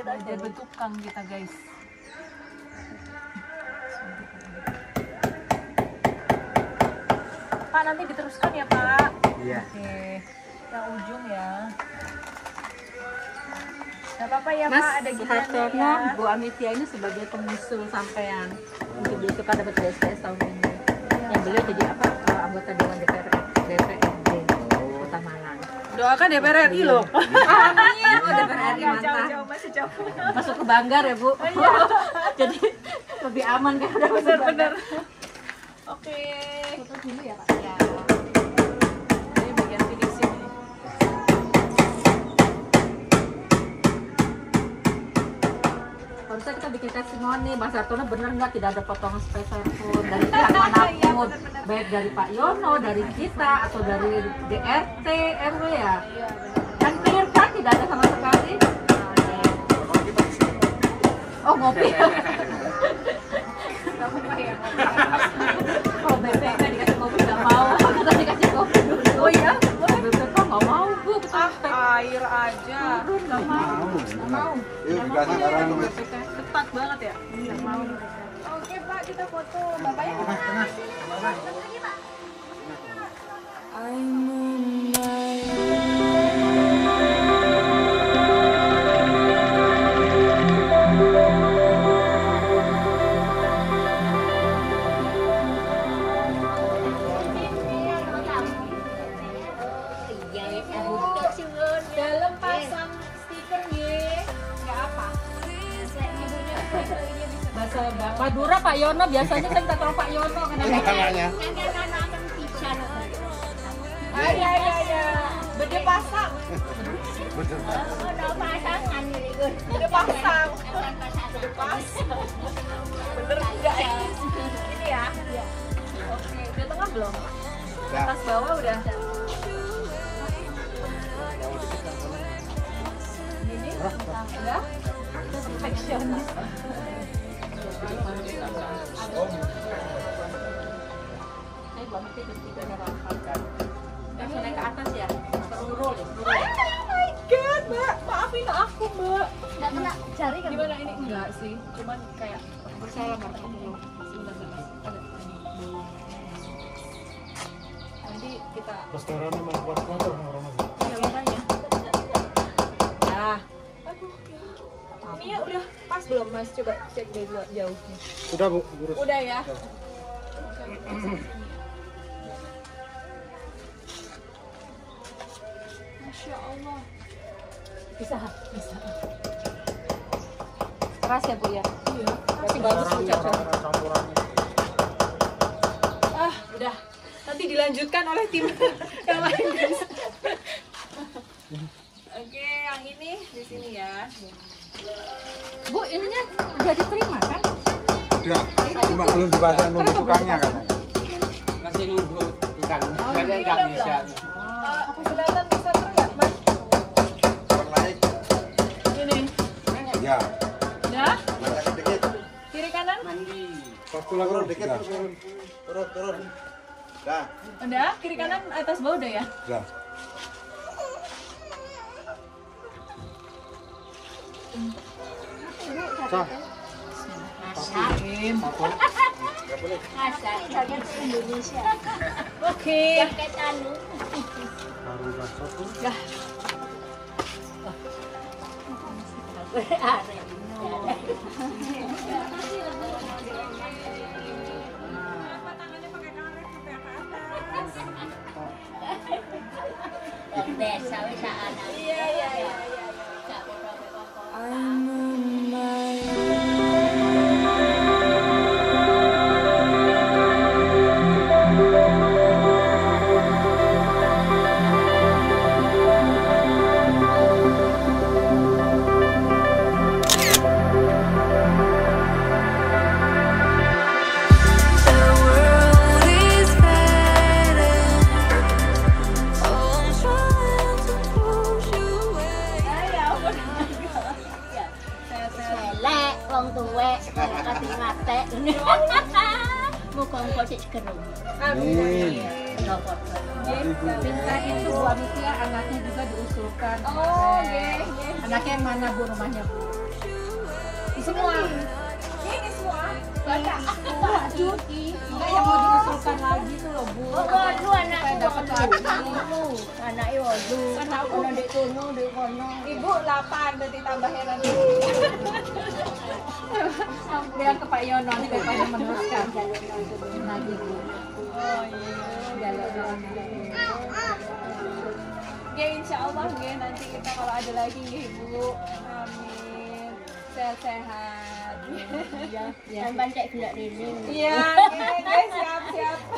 Belajar bertukang kita, guys. Pak, nanti diteruskan ya, Pak? Iya. Oke, yang ujung ya. Gak apa-apa ya, Mas, Pak, ada giliran ya. Bu Amitia ini sebagai pengusul sampean untuk diusulkan dapat BSPS tahun ini. Ya. Yang beliau jadi apa? Anggota Dewan DPRD Kota Malang. Doakan DPRRI loh. Amin. Oh, DPRRI mantap. Masuk ke Banggar ya, Bu. Oh, iya. Jadi lebih aman kan udah benar-benar. Oke. Foto dulu ya, Pak. Ya. Ini bagian finishing ini. Konten kita bikin testimoni, Mas Hartono bener nggak tidak ada potongan spesial pun dari pihak manapun, baik dari Pak Yono, dari kita atau dari DRT RW ya. Kan clear kan? Oh, ngopi. Kamu mah ya ngopi. Kalau BPK dikasih kopi nggak mau. Kita dikasih kopi dulu. Oh iya? BPK nggak mau. Air aja. Nggak mau. Nggak mau. Ketat banget ya? Nggak mau. Oke Pak, kita foto. Bapaknya gimana sih? Bapaknya Pak. Dalam pasang stiker ye, nggak apa. Bahasa Madura Pak Yono biasanya saya minta tolong Pak Yono kenanya. Iya. Bede pasang. Bede pasang. Bener nggak ya? Ini ya. Oke, udah tengah belum? Atas bawah udah. Enggak? Perfeksionis. Saya buat mesti bertiga dalam pangkat. Langsung naik ke atas ya? Perurul ya? Oh my god, Mbak! Maafin aku, Mbak. Nggak kena jari kan? Gimana ini? Enggak sih, cuman kayak bersalah banget. Sebentar. Nanti kita... Restoran memang kuat-kuat atau orang-orang? Iya, makanya. Nah. Ini udah pas belum Mas? Coba cek dari jauhnya. Udah Bu, lurus. Udah ya. Masya Allah. Bisa. Keras ya Bu ya? Iya. Berarti bagus Bu campurannya. Ah, udah. Nanti dilanjutkan oleh tim yang lain guys. Oke, yang ini di sini ya. Bu, ininya udah diterima kan? Udah, cuma belum dipasang nunggu tukangnya kan? Masih nunggu tukang, karena nggak bisa. Aku sedangkan bisa terlihat, Mas? Terlaik. Ini? Ya. Udah? Mata sedikit. Kiri kanan? Mandi. Pastulah turun dikit. Turun. Udah. Udah? Kiri kanan atas bawah udah ya? Udah. Indonesia. Oke. Iya. Muka-muka sih segerum. Amin. Minta itu Bu Amitia anaknya juga diusulkan. Oh, ye. Anaknya yang mana Bu rumahnya Bu? Semua. Ini semua. Baca. Cuti. Enggak yang mau diusulkan lagi tuh loh Bu. Waduh anaknya dapat lagi. Anaknya waduh. Anakku ndek kono ndek kono. Ibu 8 berarti tambah heran. Biar ke Pak Yono, nanti Pak Yono meneruskan lagi. Oh iya, ya insya Allah ya, nanti kita kalau ada lagi ya Ibu. Amin, sehat-sehat. Jangan pancek gelak dinding. Iya, guys, siap-siap.